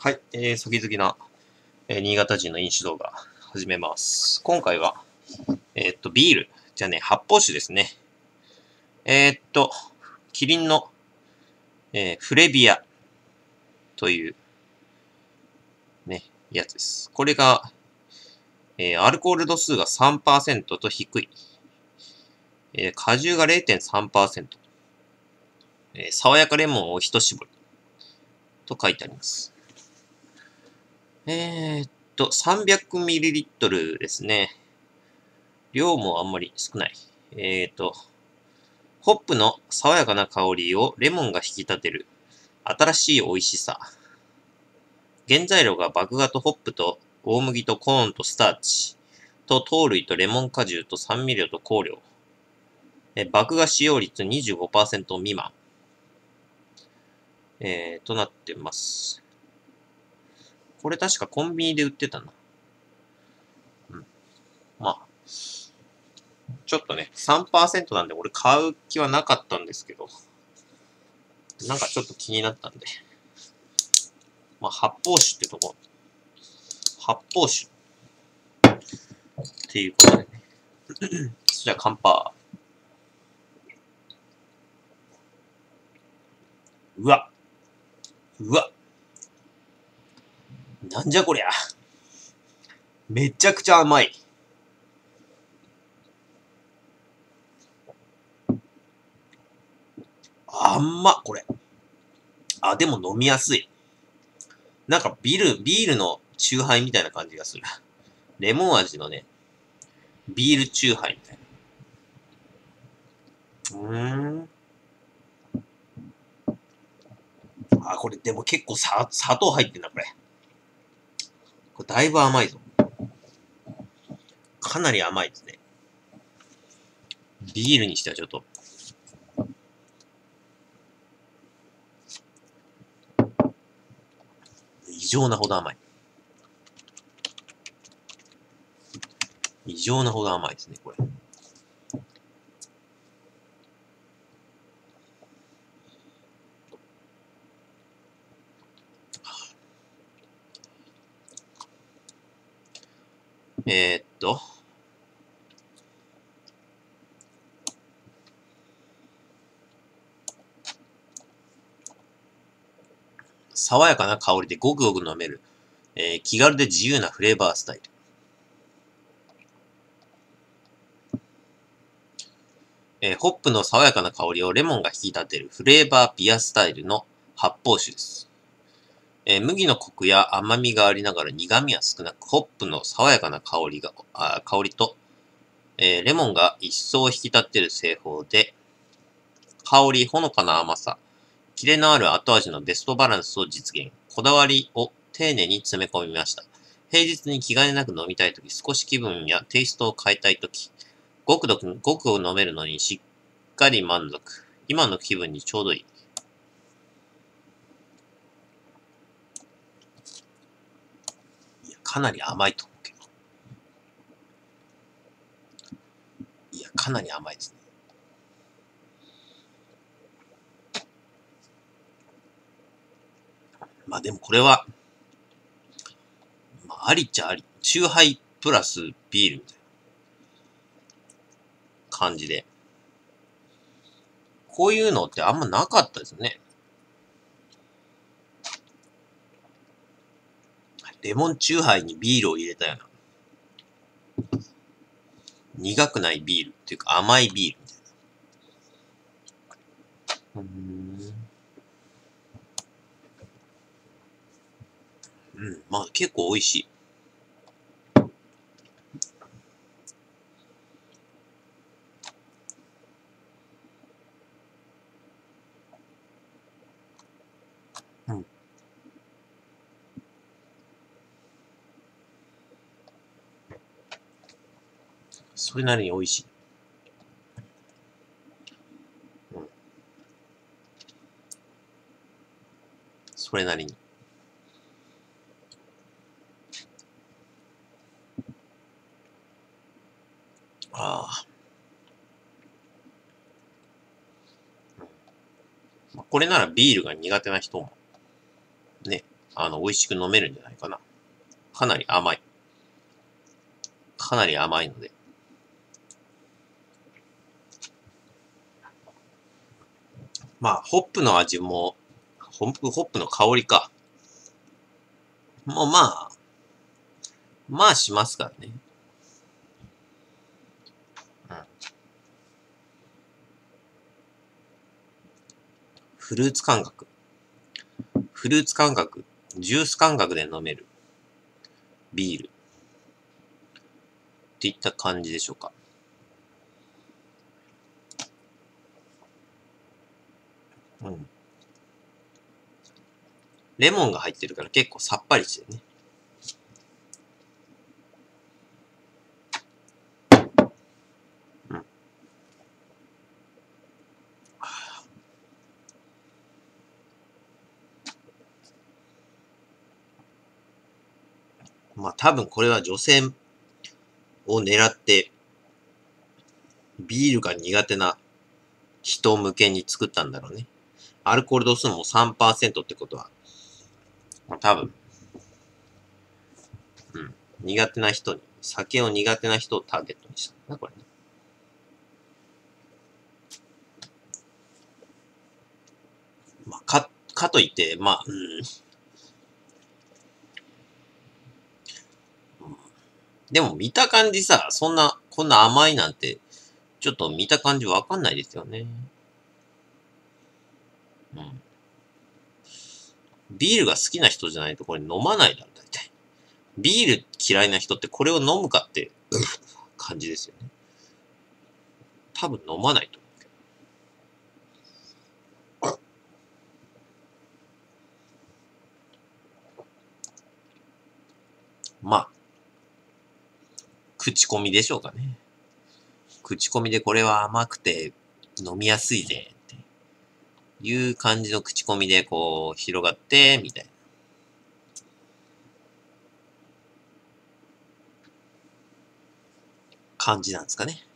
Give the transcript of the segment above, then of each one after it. はい、先々な、新潟人の飲酒動画始めます。今回は、ビールじゃね、発泡酒ですね。キリンの、フレビアという、ね、やつです。これが、アルコール度数が 3% と低い。果汁が 0.3%。爽やかレモンを一絞り。と書いてあります。300ml ですね。量もあんまり少ない。ホップの爽やかな香りをレモンが引き立てる新しい美味しさ。原材料が麦芽とホップと大麦とコーンとスターチと糖類とレモン果汁と酸味料と香料。麦芽使用率 25% 未満。となってます。これ確かコンビニで売ってたな。うん。まあ。ちょっとね、3% なんで俺買う気はなかったんですけど。なんかちょっと気になったんで。まあ、発泡酒ってとこ。発泡酒。っていうことでね。じゃあ乾杯。うわ。なんじゃこりゃ。めちゃくちゃ甘い。甘っ、これ。あ、でも飲みやすい。なんかビールのチューハイみたいな感じがする。レモン味のね、ビールチューハイみたいな。あ、これでも結構砂糖入ってんな、これ。これだいぶ甘いぞ。かなり甘いですね。ビールにしてはちょっと。異常なほど甘い。異常なほど甘いですね、これ。爽やかな香りでごくごく飲める、気軽で自由なフレーバースタイル。ホップの爽やかな香りをレモンが引き立てるフレーバービアスタイルの発泡酒です。麦のコクや甘みがありながら苦味は少なく、ホップの爽やかな香りと、レモンが一層引き立てる製法で、香り、ほのかな甘さ、キレのある後味のベストバランスを実現。こだわりを丁寧に詰め込みました。平日に気兼ねなく飲みたいとき、少し気分やテイストを変えたいとき、ごく飲めるのにしっかり満足。今の気分にちょうどいい。かなり甘いと思うけど。いや、かなり甘いですね。まあでもこれは、まあ、ありっちゃあり。チューハイプラスビールみたいな感じで。こういうのってあんまなかったですね。レモンチューハイにビールを入れたような。苦くないビールっていうか甘いビールみたいな。うん、まあ結構美味しい。それなりに美味しい。うん。それなりに。ああ。これならビールが苦手な人も、ね、美味しく飲めるんじゃないかな。かなり甘い。かなり甘いので。まあ、ホップの味も、ホップの香りか。もうまあしますからね。フルーツ感覚。フルーツ感覚。ジュース感覚で飲める。ビール。っていった感じでしょうか。うん。レモンが入ってるから結構さっぱりしてるね。まあ多分これは女性を狙ってビールが苦手な人向けに作ったんだろうね。アルコール度数も 3% ってことは、まあ、多分、苦手な人に、酒を苦手な人をターゲットにしたんだな、これね。まあ、かといって、まあ、でも見た感じさ、こんな甘いなんて、ちょっと見た感じわかんないですよね。うん。ビールが好きな人じゃないとこれ飲まないだろ、大体。ビール嫌いな人ってこれを飲むかって、感じですよね。多分飲まないと思うけど。まあ。口コミでしょうかね。口コミでこれは甘くて飲みやすいぜっていう感じの口コミでこう広がってみたいな。感じなんですかね。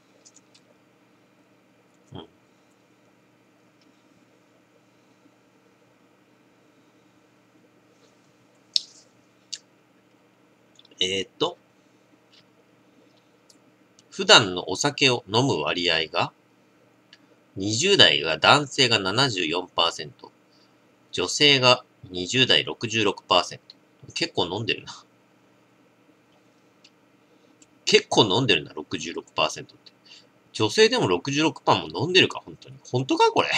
うん。普段のお酒を飲む割合が、20代が男性が 74%、女性が20代 66%。結構飲んでるな。結構飲んでるな、66% って。女性でも 66% も飲んでるか、本当に。本当か、これ。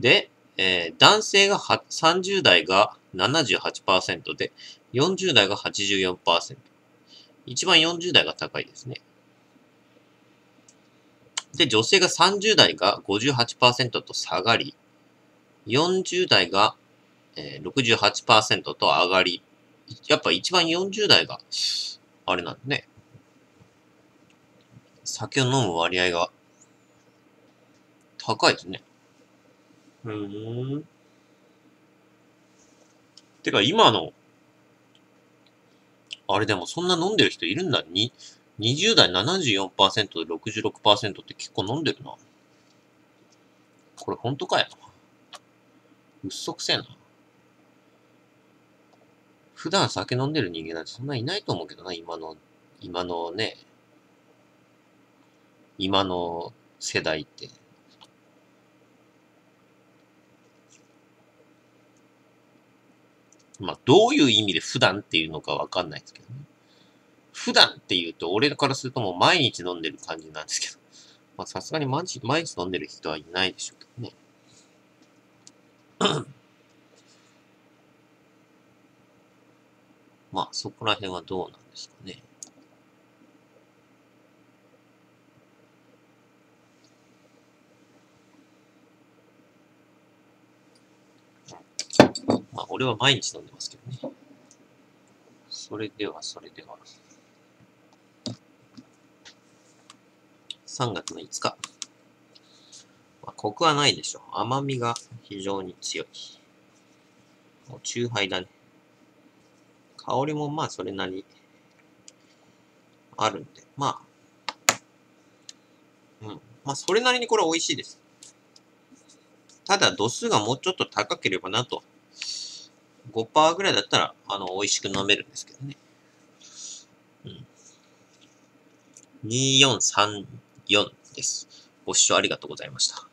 で、男性が30代が 78% で、40代が 84%。一番40代が高いですね。で、女性が30代が 58% と下がり、40代が 68% と上がり、やっぱ一番40代が、あれなんだね。酒を飲む割合が高いですね。てか今の、あれでもそんな飲んでる人いるんだ。20代 74% で 66% って結構飲んでるな。これ本当かよ。うっそくせえな。普段酒飲んでる人間なんてそんないないと思うけどな、今のね、今の世代って。まあ、どういう意味で普段っていうのかわかんないですけどね。普段って言うと、俺からするともう毎日飲んでる感じなんですけど。まあ、さすがに毎日飲んでる人はいないでしょうけどね。まあ、そこら辺はどうなんですかね。まあ、俺は毎日飲んでますけどね。それでは。3月の5日。まあ、コクはないでしょう。甘みが非常に強い。もう酎ハイだね。香りもまあそれなりあるんで。まあ、まあそれなりにこれ美味しいです。ただ度数がもうちょっと高ければなと。5% ぐらいだったら、美味しく飲めるんですけどね。2434です。ご視聴ありがとうございました。